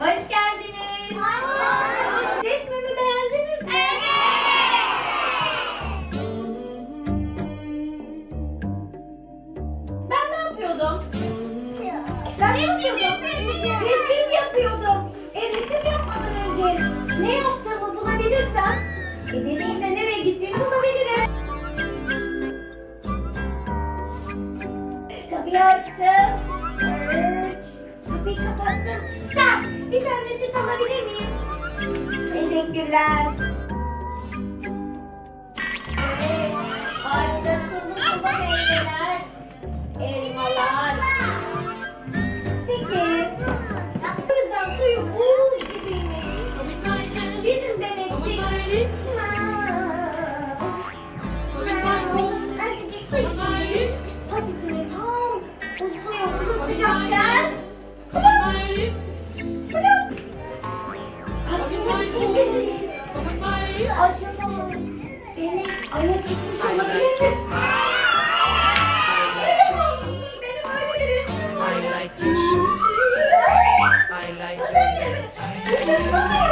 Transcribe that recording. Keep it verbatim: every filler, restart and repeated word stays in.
Hoş geldiniz. Hoş. Resmimi beğendiniz mi? Evet. Ben ne yapıyordum? Ben resim yapıyordum. Resim yapıyordum. E resim yapmadan önce ne yaptığımı bulabilirsem, e benim de nereye gittiğimi bulabilirim. Kapıyı açtım. Üç. Kapıyı kapattım. Sen. Bir tane süt alabilir miyim? Teşekkürler. Evet, ağaçta sulu sulu meyveler, elmalar. Peki, gökten suyu buz gibiymiş. Bizim denekçik. Azıcık su içmiş. Patisini tam suya uzatacakken. Acaba benim aya çıkmış olabilir mi? Neden olmuş? Benim öyle bir resim var. Bu da ne? Bu çırpı mı?